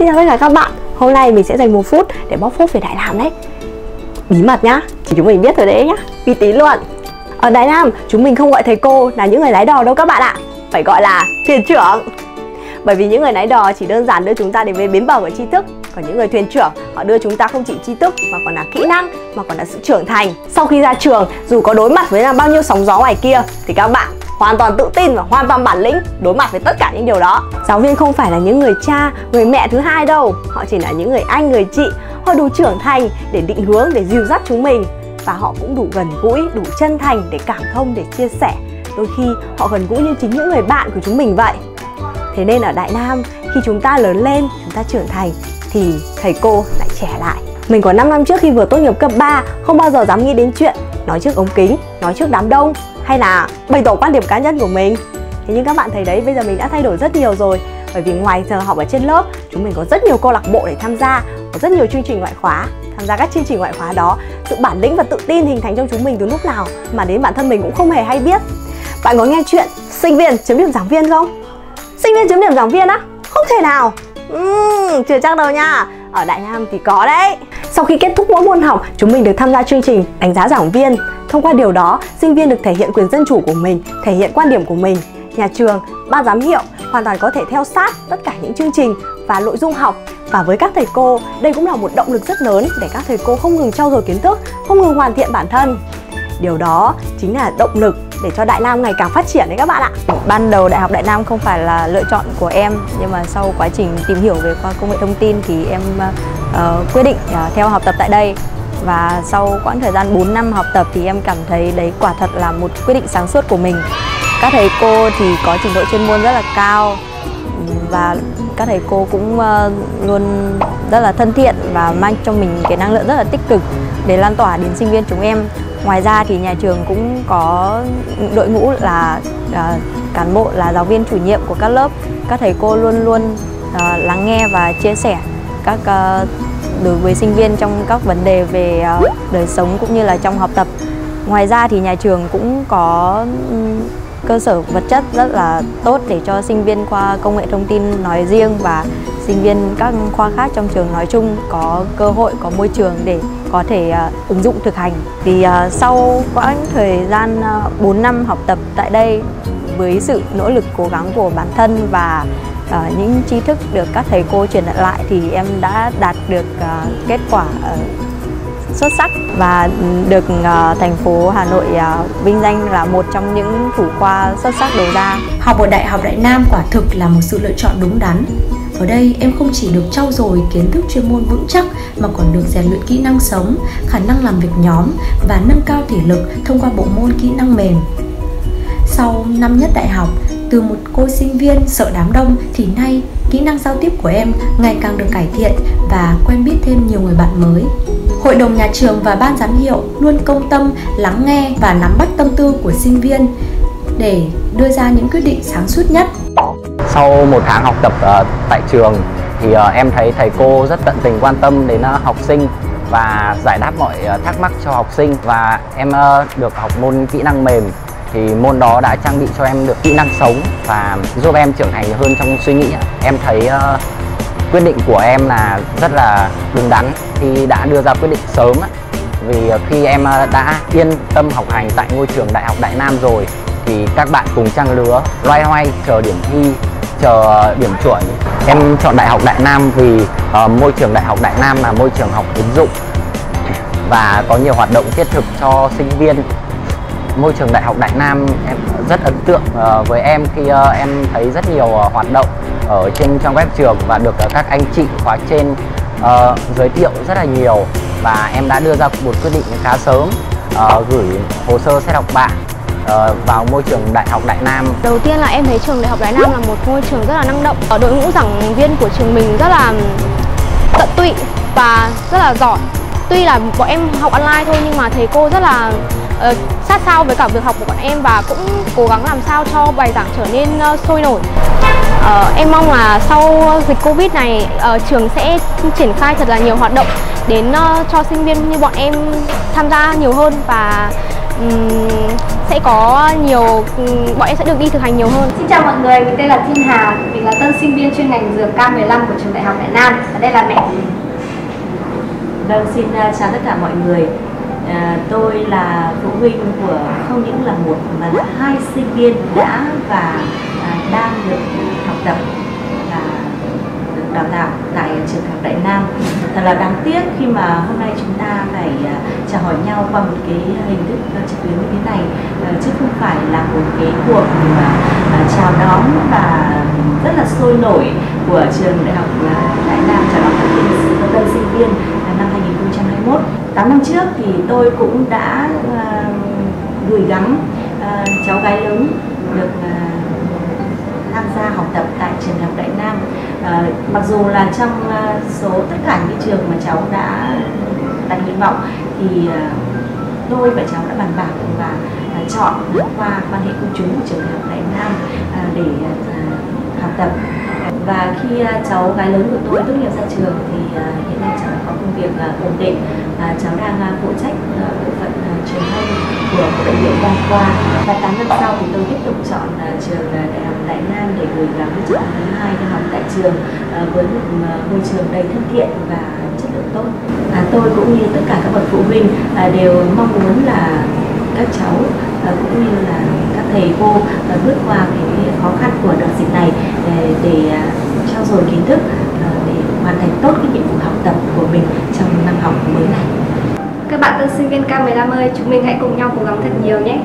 Xin chào tất cả các bạn, hôm nay mình sẽ dành 1 phút để bóc phốt về Đại Nam đấy. Bí mật nhá, chỉ chúng mình biết thôi đấy nhá, uy tín luôn. Ở Đại Nam, chúng mình không gọi thầy cô là những người lái đò đâu các bạn ạ. Phải gọi là thuyền trưởng. Bởi vì những người lái đò chỉ đơn giản đưa chúng ta đến với bến bờ của tri thức. Còn những người thuyền trưởng, họ đưa chúng ta không chỉ tri thức mà còn là kỹ năng, mà còn là sự trưởng thành. Sau khi ra trường, dù có đối mặt với là bao nhiêu sóng gió ngoài kia thì các bạn hoàn toàn tự tin và hoàn toàn bản lĩnh đối mặt với tất cả những điều đó. Giáo viên không phải là những người cha, người mẹ thứ hai đâu. Họ chỉ là những người anh, người chị. Họ đủ trưởng thành để định hướng, để dìu dắt chúng mình. Và họ cũng đủ gần gũi, đủ chân thành để cảm thông, để chia sẻ. Đôi khi họ gần gũi như chính những người bạn của chúng mình vậy. Thế nên ở Đại Nam, khi chúng ta lớn lên, chúng ta trưởng thành thì thầy cô lại trẻ lại. Mình có 5 năm trước khi vừa tốt nghiệp cấp 3 không bao giờ dám nghĩ đến chuyện nói trước ống kính, nói trước đám đông hay là bày tỏ quan điểm cá nhân của mình. Thế nhưng các bạn thấy đấy, bây giờ mình đã thay đổi rất nhiều rồi. Bởi vì ngoài giờ học ở trên lớp, chúng mình có rất nhiều câu lạc bộ để tham gia, có rất nhiều chương trình ngoại khóa. Tham gia các chương trình ngoại khóa đó, sự bản lĩnh và tự tin hình thành trong chúng mình từ lúc nào mà đến bản thân mình cũng không hề hay biết. Bạn có nghe chuyện sinh viên chấm điểm giảng viên không? Sinh viên chấm điểm giảng viên á? Không thể nào. Chưa chắc đâu nha. Ở Đại Nam thì có đấy. Sau khi kết thúc mỗi môn học, chúng mình được tham gia chương trình đánh giá giảng viên. Thông qua điều đó, sinh viên được thể hiện quyền dân chủ của mình, thể hiện quan điểm của mình. Nhà trường, ban giám hiệu hoàn toàn có thể theo sát tất cả những chương trình và nội dung học. Và với các thầy cô, đây cũng là một động lực rất lớn để các thầy cô không ngừng trau dồi kiến thức, không ngừng hoàn thiện bản thân. Điều đó chính là động lực để cho Đại Nam ngày càng phát triển đấy các bạn ạ. Ban đầu Đại học Đại Nam không phải là lựa chọn của em, nhưng mà sau quá trình tìm hiểu về khoa công nghệ thông tin thì em quyết định theo học tập tại đây. Và sau quãng thời gian 4 năm học tập thì em cảm thấy đấy quả thật là một quyết định sáng suốt của mình. Các thầy cô thì có trình độ chuyên môn rất là cao và các thầy cô cũng luôn rất là thân thiện và mang trong mình cái năng lượng rất là tích cực để lan tỏa đến sinh viên chúng em. Ngoài ra thì nhà trường cũng có đội ngũ là cán bộ, là giáo viên chủ nhiệm của các lớp. Các thầy cô luôn luôn lắng nghe và chia sẻ các đối với sinh viên trong các vấn đề về đời sống cũng như là trong học tập. Ngoài ra thì nhà trường cũng có cơ sở vật chất rất là tốt để cho sinh viên khoa công nghệ thông tin nói riêng và sinh viên các khoa khác trong trường nói chung có cơ hội, có môi trường để có thể ứng dụng thực hành. Thì sau quãng thời gian 4 năm học tập tại đây, với sự nỗ lực cố gắng của bản thân và những tri thức được các thầy cô truyền đạt lại thì em đã đạt được kết quả xuất sắc và được thành phố Hà Nội vinh danh là một trong những thủ khoa xuất sắc đầu ra. Học ở Đại học Đại Nam quả thực là một sự lựa chọn đúng đắn. Ở đây em không chỉ được trau dồi kiến thức chuyên môn vững chắc mà còn được rèn luyện kỹ năng sống, khả năng làm việc nhóm và nâng cao thể lực thông qua bộ môn kỹ năng mềm. Sau năm nhất đại học, từ một cô sinh viên sợ đám đông thì nay kỹ năng giao tiếp của em ngày càng được cải thiện và quen biết thêm nhiều người bạn mới. Hội đồng nhà trường và ban giám hiệu luôn công tâm lắng nghe và nắm bắt tâm tư của sinh viên để đưa ra những quyết định sáng suốt nhất. Sau một tháng học tập tại trường thì em thấy thầy cô rất tận tình quan tâm đến học sinh và giải đáp mọi thắc mắc cho học sinh. Và em được học môn kỹ năng mềm thì môn đó đã trang bị cho em được kỹ năng sống và giúp em trưởng thành hơn trong suy nghĩ. Em thấy quyết định của em là rất là đúng đắn khi đã đưa ra quyết định sớm, vì khi em đã yên tâm học hành tại ngôi trường Đại học Đại Nam rồi thì các bạn cùng trang lứa loay hoay chờ điểm thi, chờ điểm chuẩn. Em chọn Đại học Đại Nam vì môi trường Đại học Đại Nam là môi trường học ứng dụng và có nhiều hoạt động thiết thực cho sinh viên. Môi trường Đại học Đại Nam em rất ấn tượng với em khi em thấy rất nhiều hoạt động ở trên trang web trường và được các anh chị khóa trên giới thiệu rất là nhiều. Và em đã đưa ra một quyết định khá sớm, gửi hồ sơ xét học bạ vào môi trường Đại học Đại Nam. Đầu tiên là em thấy trường Đại học Đại Nam là một ngôi trường rất là năng động. Ở đội ngũ giảng viên của trường mình rất là tận tụy và rất là giỏi. Tuy là bọn em học online thôi nhưng mà thầy cô rất là sát sao với cả việc học của bọn em và cũng cố gắng làm sao cho bài giảng trở nên sôi nổi. Em mong là sau dịch Covid này trường sẽ triển khai thật là nhiều hoạt động đến cho sinh viên như bọn em tham gia nhiều hơn và sẽ có nhiều, bọn em sẽ được đi thực hành nhiều hơn. Xin chào mọi người, mình tên là Thiên Hà, mình là tân sinh viên chuyên ngành dược K15 của trường Đại học Đại Nam, và đây là mẹ. Vâng, xin chào tất cả mọi người. Tôi là phụ huynh của không những là một mà là hai sinh viên đã và đang được học tập và được đào tạo tại trường Đại học Đại Nam. Thật là đáng tiếc khi mà hôm nay chúng ta phải chào hỏi nhau qua một cái hình thức trực tuyến như thế này, chứ không phải là một cái cuộc chào đón và rất là sôi nổi của trường Đại học Đại Nam chào đón tân sinh viên năm 2021. 8 năm trước thì tôi cũng đã gửi gắm cháu gái lớn được tham gia học tập tại trường Đại học Đại Nam. Mặc dù là trong số tất cả những trường mà cháu đã đặt nguyện vọng thì tôi và cháu đã bàn bạc và chọn qua quan hệ công chúng của trường Đại học Đại Nam để học tập. Và khi cháu gái lớn của tôi tốt nghiệp ra trường thì hiện nay cháu đã có công việc ổn định. Cháu đang phụ trách bộ phận truyền thông của bệnh viện đa khoa. Và 8 năm sau thì tôi tiếp tục chọn trường Đại học Đại Nam để gửi gắm cho cháu thứ hai đi học tại trường với một môi trường đầy thân thiện và chất lượng tốt. Tôi cũng như tất cả các bậc phụ huynh đều mong muốn là các cháu cũng như là các thầy cô bước qua cái khó khăn của đợt dịch này để trao dồi kiến thức, để hoàn thành tốt cái nhiệm vụ học tập của mình trong năm học mới này. Các bạn tân sinh viên K15 ơi, chúng mình hãy cùng nhau cố gắng thật nhiều nhé!